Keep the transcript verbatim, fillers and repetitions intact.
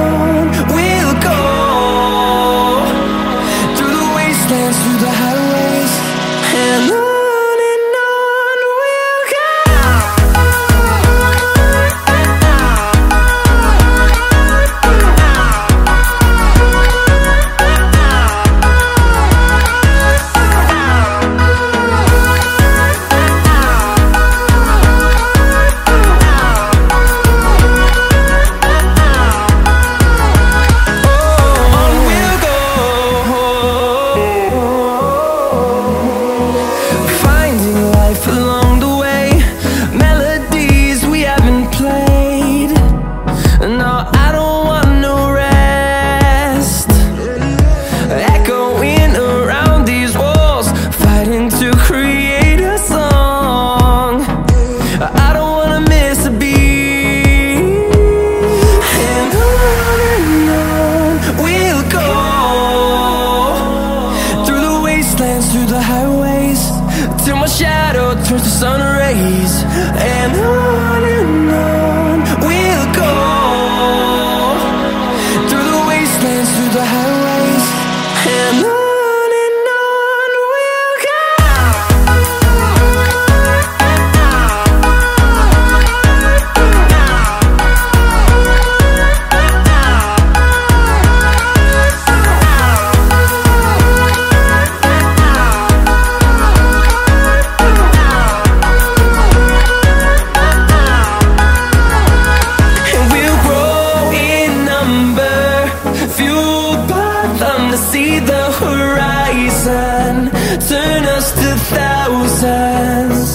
on we'll go, through the wastelands, through the highways, and on. Through the highways, till my shadow turns to sun rays. And on and on we'll go, through the wastelands, through the highways, and on. See the horizon turn us to thousands.